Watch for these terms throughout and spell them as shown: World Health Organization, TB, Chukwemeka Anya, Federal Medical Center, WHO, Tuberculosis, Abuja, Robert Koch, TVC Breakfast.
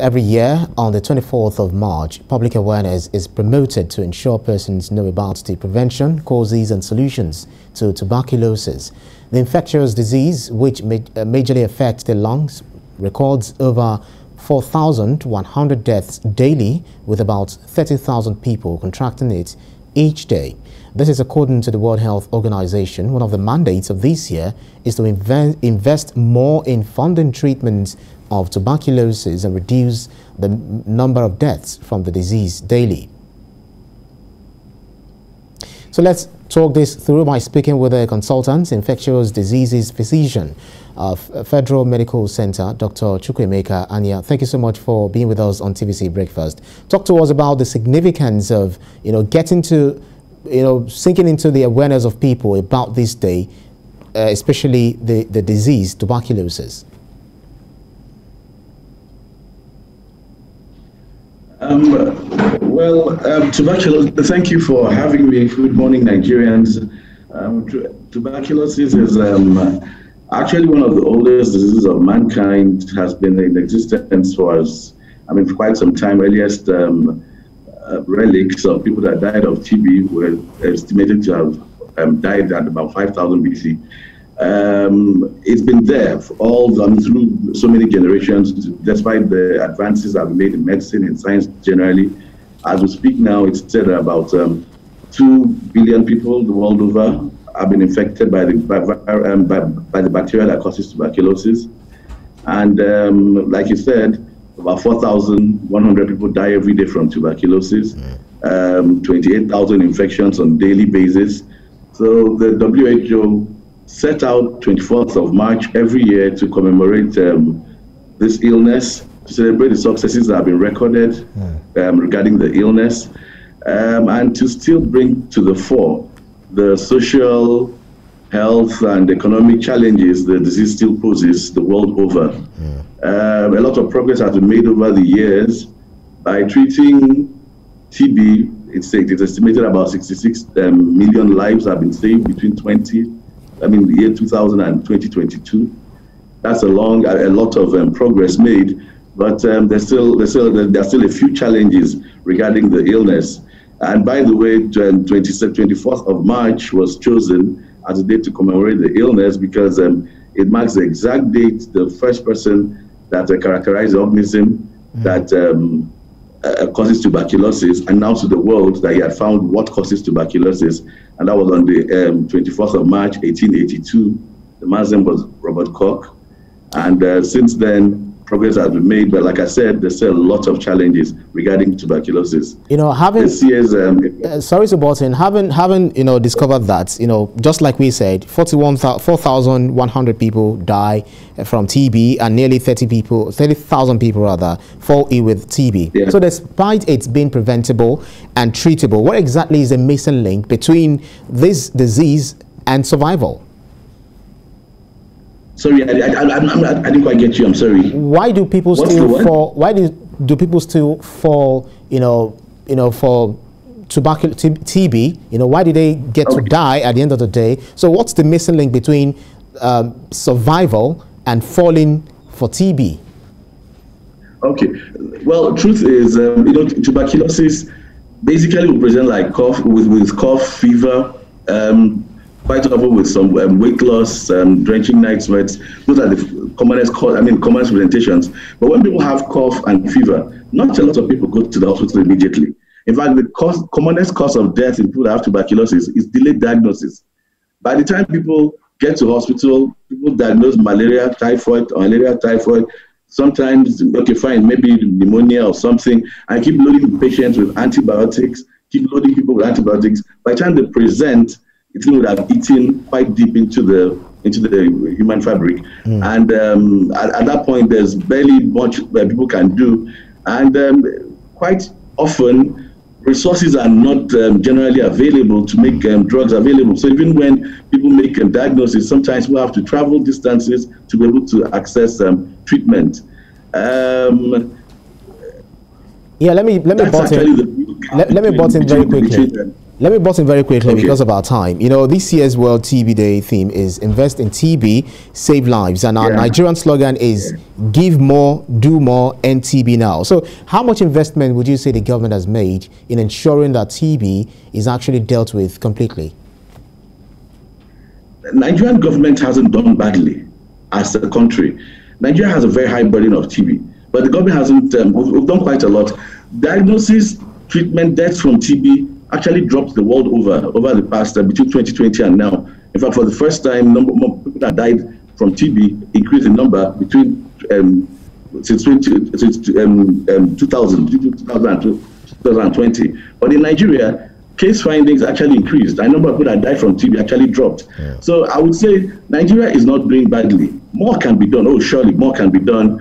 Every year, on the 24th of March, public awareness is promoted to ensure persons know about the prevention, causes and solutions to tuberculosis. The infectious disease, which majorly affects the lungs, records over 4,100 deaths daily, with about 30,000 people contracting it each day. This is according to the World Health Organization. One of the mandates of this year is to invest more in funding treatments of tuberculosis and reduce the number of deaths from the disease daily. So let's talk this through by speaking with a consultant, infectious diseases physician of Federal Medical Center, Dr. Chukwemeka Anya. Thank you so much for being with us on TVC Breakfast. Talk to us about the significance of, getting to, sinking into the awareness of people about this day, especially the disease, tuberculosis. Tuberculosis, thank you for having me. Good morning, Nigerians. Tuberculosis is actually one of the oldest diseases of mankind, has been in existence for us, for quite some time. Earliest relics of people that died of TB were estimated to have died at about 5,000 BC. It's been there for through so many generations, despite the advances I've made in medicine and science generally. As we speak now, it's said about 2 billion people the world over have been infected by the bacteria that causes tuberculosis, and like you said, about 4,100 people die every day from tuberculosis. 28,000 infections on a daily basis. So the WHO set out 24th of March every year to commemorate this illness, to celebrate the successes that have been recorded regarding the illness, and to still bring to the fore the social, health and economic challenges the disease still poses the world over. A lot of progress has been made over the years by treating TB. It's estimated about 66 million lives have been saved between the year 2000 and 2022. That's a lot of progress made, but there's still a few challenges regarding the illness. And by the way, 24th of March was chosen as a date to commemorate the illness because it marks the exact date the first person that characterized the organism that causes tuberculosis announced to the world that he had found what causes tuberculosis, and that was on the 24th of March 1882. The man's name was Robert Koch, and since then progress has been made, but like I said, there's still a lot of challenges regarding tuberculosis. Having discovered that, just like we said, 4,100 people die from TB and nearly 30,000 people rather fall ill with TB. So despite it's being preventable and treatable, what exactly is the missing link between this disease and survival? Sorry, I didn't quite get you. I'm sorry. Why do people still fall? Why do people still fall? For tuberculosis, TB. Why do they get to die at the end of the day? So, what's the missing link between survival and falling for TB? Okay. Well, truth is, tuberculosis basically will present like cough with cough, fever. Quite often with some weight loss, drenching night sweats. Those are the commonest presentations. But when people have cough and fever, not a lot of people go to the hospital immediately. In fact, the commonest cause of death in people that have tuberculosis is delayed diagnosis. By the time people get to hospital, people diagnose malaria, typhoid, or malaria, typhoid, sometimes, maybe pneumonia or something, and keep loading patients with antibiotics, keep loading people with antibiotics. By the time they present, it would have eaten quite deep into the human fabric, and at that point, there's barely much that people can do, and quite often, resources are not generally available to make drugs available. So even when people make a diagnosis, sometimes we have to travel distances to be able to access treatment. Let me butt in very quickly. Let me butt in very quickly because of our time. You know, this year's World TB Day theme is Invest in TB, Save Lives. And our Nigerian slogan is Give More, Do More, and TB Now. So how much investment would you say the government has made in ensuring that TB is actually dealt with completely? The Nigerian government hasn't done badly as a country. Nigeria has a very high burden of TB, but the government hasn't, we've done quite a lot. Diagnosis, treatment, deaths from TB actually dropped the world over the past between 2020 and now. In fact, for the first time, number more people that died from TB increased in number between since 2000 to 2020. But in Nigeria, case findings actually increased. The number of people that died from TB actually dropped. Yeah. So I would say Nigeria is not doing badly. More can be done. Oh, surely more can be done.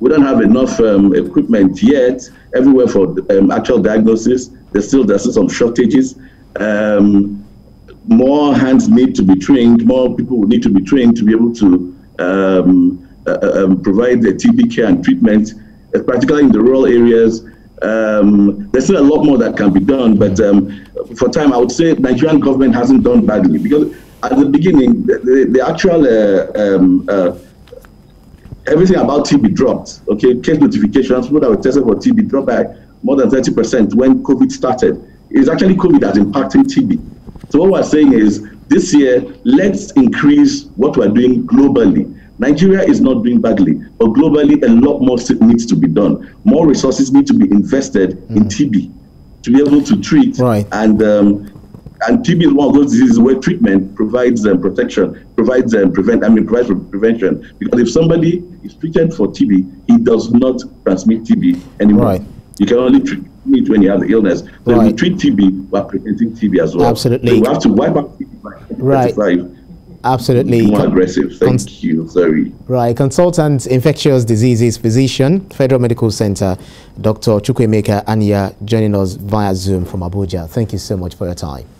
We don't have enough equipment yet everywhere for actual diagnosis. There's still some shortages. More hands need to be trained. More people need to be trained to be able to provide the TB care and treatment, particularly in the rural areas. There's still a lot more that can be done, but for time, I would say Nigerian government hasn't done badly, because at the beginning, the actual everything about TB dropped. Okay, case notifications, people that were tested for TB dropped by more than 30% when COVID started. It's actually COVID that's impacting TB. So what we're saying is, this year, let's increase what we're doing globally. Nigeria is not doing badly, but globally, a lot more needs to be done. More resources need to be invested in TB to be able to treat. Right. And TB is one of those diseases where treatment provides them protection, provides them provides prevention. Because if somebody is treated for TB, he does not transmit TB anymore. Right. You can only treat it when you have the illness. So if we treat TB, we're preventing TB as well. Absolutely. So we have to wipe out TB by 2025. Absolutely. More aggressive. Thank you. Sorry. Right. Consultant, infectious diseases physician, Federal Medical Center, Dr. Chukwemeka Anya, joining us via Zoom from Abuja. Thank you so much for your time.